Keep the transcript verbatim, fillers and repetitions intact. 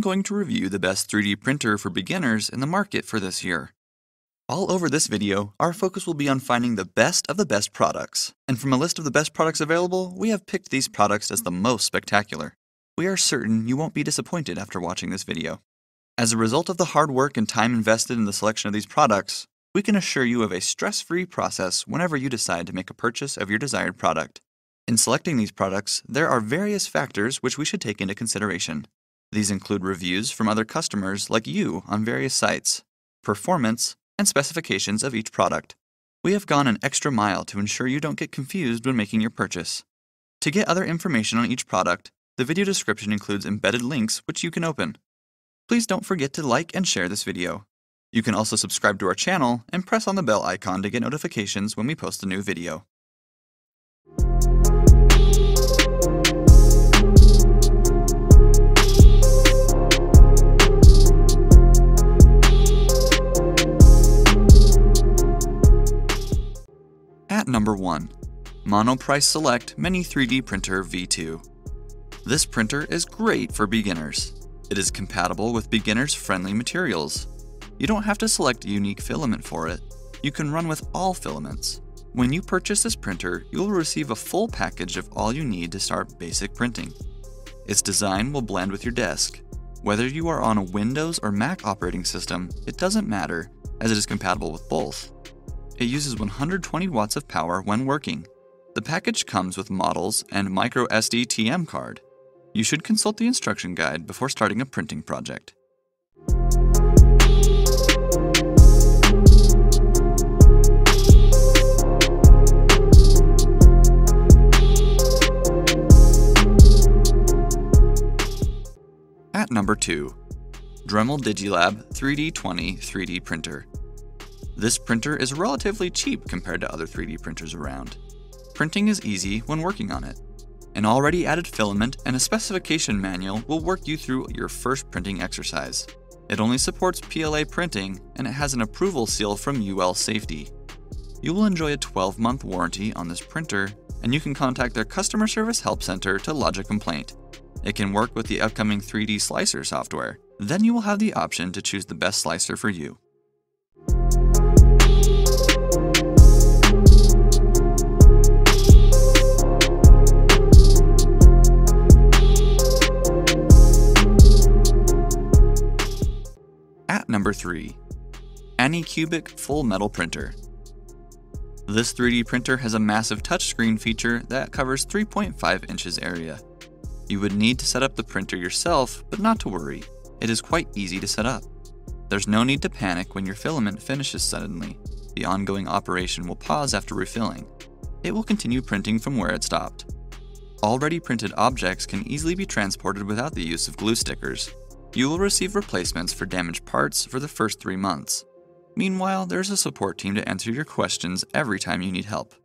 I'm going to review the best three D printer for beginners in the market for this year. All over this video, our focus will be on finding the best of the best products, and from a list of the best products available, we have picked these products as the most spectacular. We are certain you won't be disappointed after watching this video. As a result of the hard work and time invested in the selection of these products, we can assure you of a stress-free process whenever you decide to make a purchase of your desired product. In selecting these products, there are various factors which we should take into consideration. These include reviews from other customers like you on various sites, performance, and specifications of each product. We have gone an extra mile to ensure you don't get confused when making your purchase. To get other information on each product, the video description includes embedded links which you can open. Please don't forget to like and share this video. You can also subscribe to our channel and press on the bell icon to get notifications when we post a new video. At number one, Monoprice Select Mini three D Printer V two. This printer is great for beginners. It is compatible with beginners-friendly materials. You don't have to select a unique filament for it. You can run with all filaments. When you purchase this printer, you will receive a full package of all you need to start basic printing. Its design will blend with your desk. Whether you are on a Windows or Mac operating system, it doesn't matter, as it is compatible with both. It uses one hundred twenty watts of power when working. The package comes with models and micro S D T M card. You should consult the instruction guide before starting a printing project. At number two, Dremel Digilab three D twenty three D Printer. This printer is relatively cheap compared to other three D printers around. Printing is easy when working on it. An already added filament and a specification manual will work you through your first printing exercise. It only supports P L A printing, and it has an approval seal from U L Safety. You will enjoy a twelve month warranty on this printer, and you can contact their customer service help center to lodge a complaint. It can work with the upcoming three D slicer software. Then you will have the option to choose the best slicer for you. At number three, Anycubic Full Metal Printer. This three D printer has a massive touchscreen feature that covers three point five inches area. You would need to set up the printer yourself, but not to worry. It is quite easy to set up. There's no need to panic when your filament finishes suddenly. The ongoing operation will pause after refilling. It will continue printing from where it stopped. Already printed objects can easily be transported without the use of glue stickers. You will receive replacements for damaged parts for the first three months. Meanwhile, there's a support team to answer your questions every time you need help.